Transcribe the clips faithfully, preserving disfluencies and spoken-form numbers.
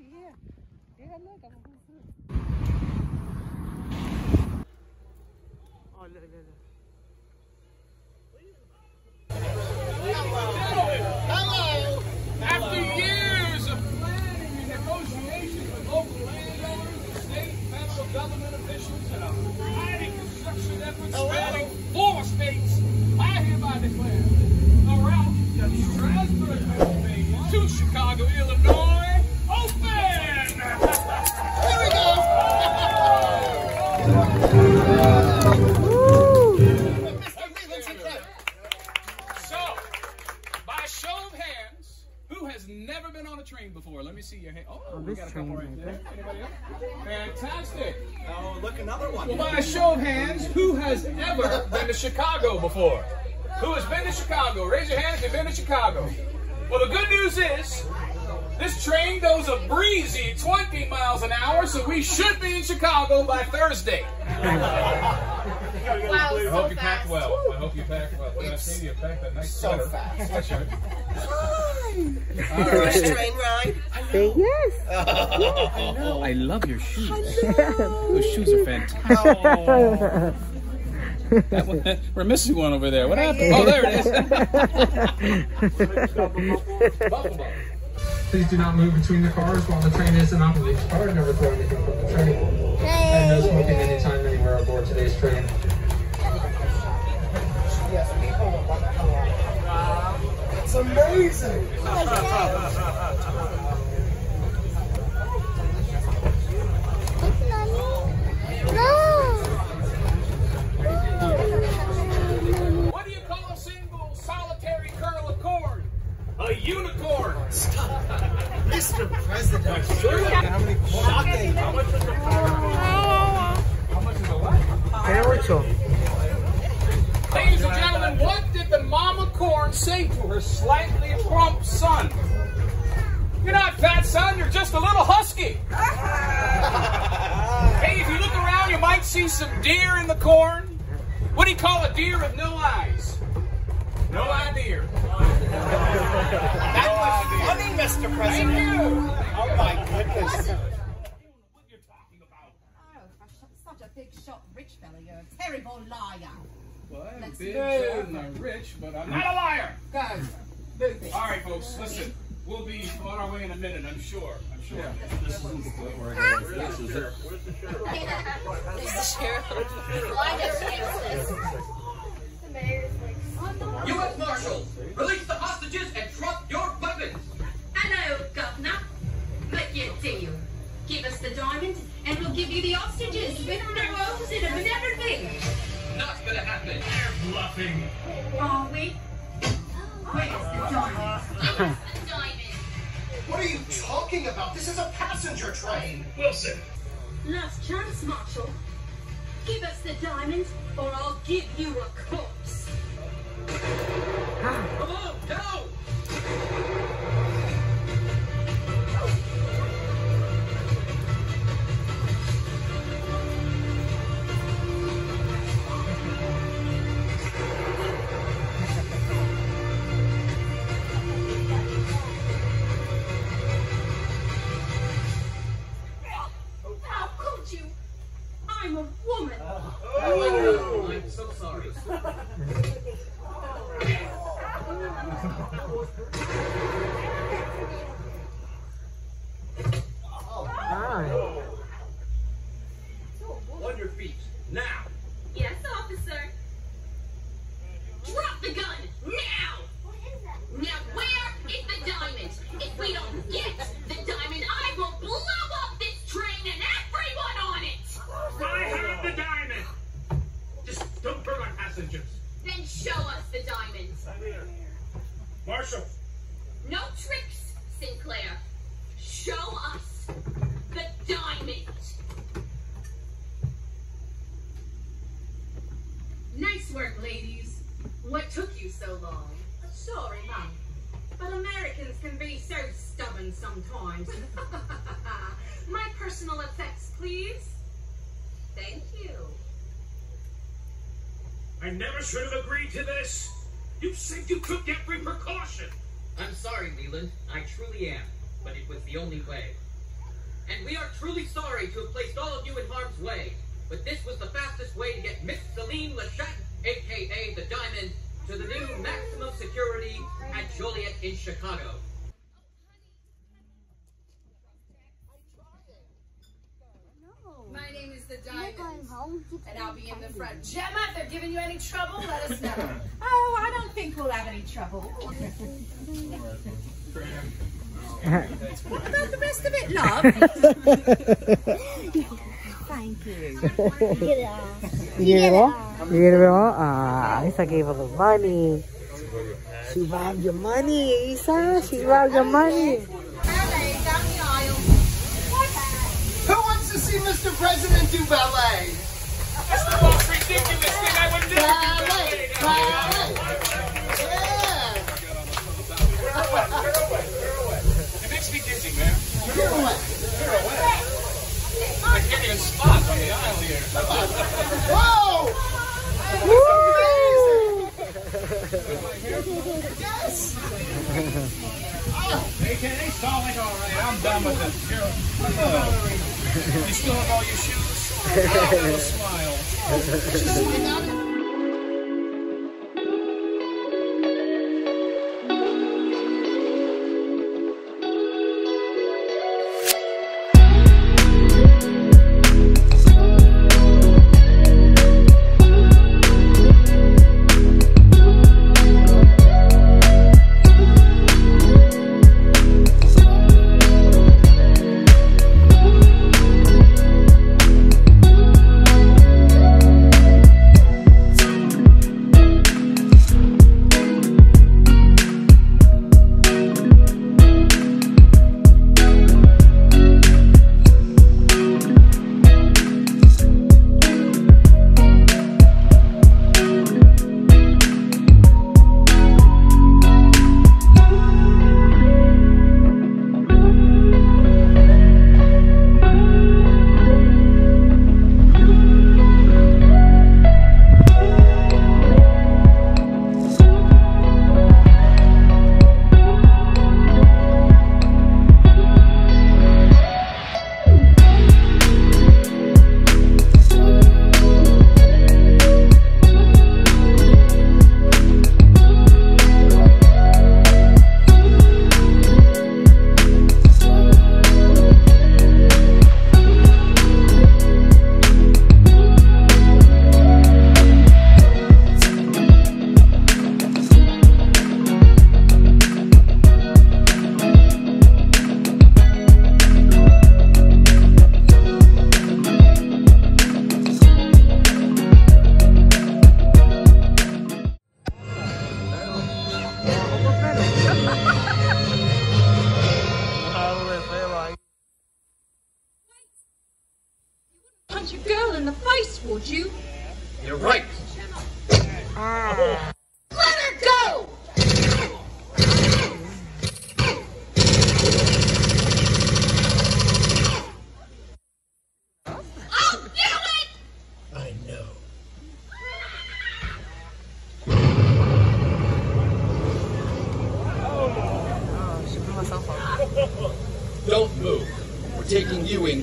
yeah. Yeah, look, I'm going to see. Oh, look, look, look. Hello. After years of planning and negotiations with local landowners, the state and federal government officials, and a mighty construction effort spanning four states, I hereby declare a route from Strasburg, Pennsylvania to Chicago, Illinois, open! Here we go! Never been on a train before. Let me see your hand. Oh, oh we got a couple right there. Anybody else? Fantastic. Oh, look, another one. Well, by a show of hands, who has ever been to Chicago before? Who has been to Chicago? Raise your hand if you've been to Chicago. Well, the good news is this train goes a breezy twenty miles an hour, so we should be in Chicago by Thursday. Wow, I hope so you fast. pack well. Woo. I hope you pack well. What did I say? You packed a nice so sweater. Fast. Sweatshirt. Hi. First train ride. Say yes. Oh, I know. I love your shoes. Those shoes are fantastic. Oh. That one, we're missing one over there. What happened? Oh, there it is. Please do not move between the cars while the train is in operation. Cars are never throwing anything from the train. Hey. And no smoking anytime, anywhere aboard today's train. Yes, people will want to come on. It's amazing! No! What do you call a single solitary curl of cord? A unicorn! Stop! Mister President! Sure. How many shocking! How much is the power? How much is the what? Spiritual. Ladies and gentlemen, what did the mama corn say to her slightly plump son? You're not fat, son, you're just a little husky. Hey, if you look around, you might see some deer in the corn. What do you call a deer with no eyes? No idea. That was funny, Mister President. Thank you. Oh my goodness. I don't know what you're talking about. Oh, such a big shot, rich fella. You're a terrible liar. Well, I'm Let's big shot and I'm rich, but I'm not a liar. Go. All right, folks, listen. We'll be on our way in a minute, I'm sure. I'm sure. Yeah. This is the Where's the sheriff? Where's the sheriff? Where's the sheriff? Why does he exist? The mayor's U S Marshals, release the hostages and drop your weapons! I know, Governor. Make your deal. Give us the diamonds and we'll give you the hostages with no oils in them and everything. Not gonna happen. They're bluffing. Are we? Where's the diamonds? Give us the diamonds. What are you talking about? This is a passenger train. Wilson. Last chance, Marshal. Give us the diamonds or I'll give you a corpse. Come on, go! How could you? I'm a woman. Oh. Oh. I'm so sorry. Should have agreed to this. You said you took every precaution. I'm sorry, Leland. I truly am. But it was the only way. and we are truly sorry to have placed all of you in harm's way, but this was the fastest way to get Miss Celine Lachat, a k a the Diamond, to the new maximum security at Joliet in Chicago. My name is the Diamond, and I'll be in the front. Gemma, if they're giving you any trouble, let us know. Oh, I don't think we'll have any trouble. What about the rest of it, love? Thank you. Get it off. Get it off. Get it off. Ah, Isa gave her the money. She robbed your money, Isa. She robbed your money. See Mister President do ballet. That's the most ridiculous thing I would do. Ballet, ballet. Yeah. Pirouette, pirouette. It makes me dizzy, man. Pirouette, pirouette. I can't even spot on the aisle here. Whoa! Woo! Yes. Oh, they can't stall like all right. I'm done with this. You still have all your shoes? Oh, little smile. Just went out of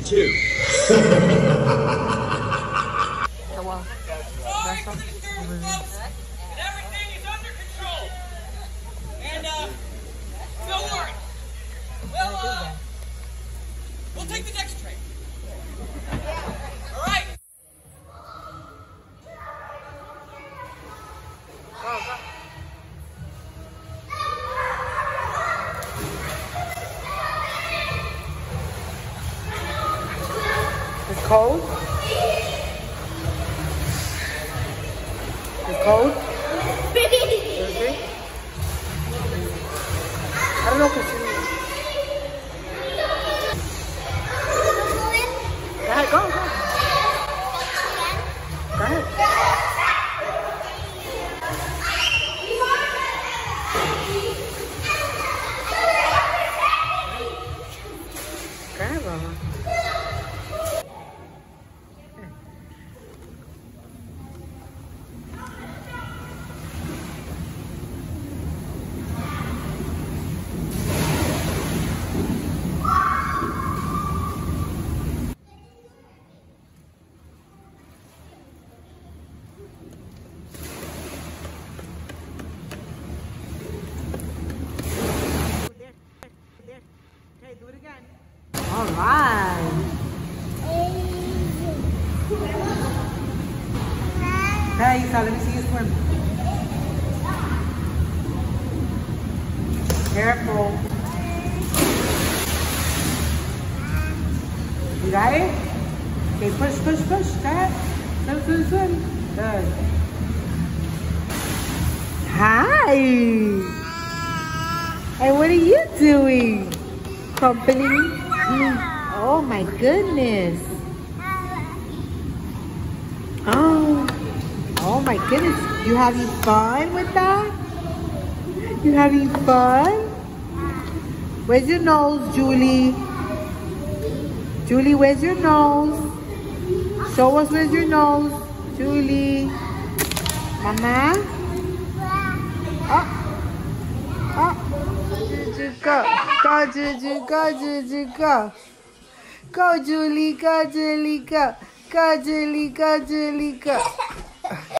too. Sorry for the disturbance, folks, and everything is under control. And, uh, don't worry. We'll, uh, we'll take the next train. All right. Cold? It's cold? I don't know if it's in there. Go ahead, go, go. Go ahead. Go ahead, Mama. it again. All right. Hey, Isa, let me see you swim. Careful. You got it? Okay, push, push, push. Got it? Swim, swim, swim. Good. Hi. Hey, what are you doing? Company? Oh my goodness. Oh. Oh my goodness. You having fun with that? You having fun? Where's your nose, Julie? Julie, where's your nose? Show us where's your nose, Julie. Mama? Oh. Oh. Juju, go. Go, Juju. Go, Juju. Go. Go, Julie. Go, Julie. Go. Go, Julie. Go, Julie. Go.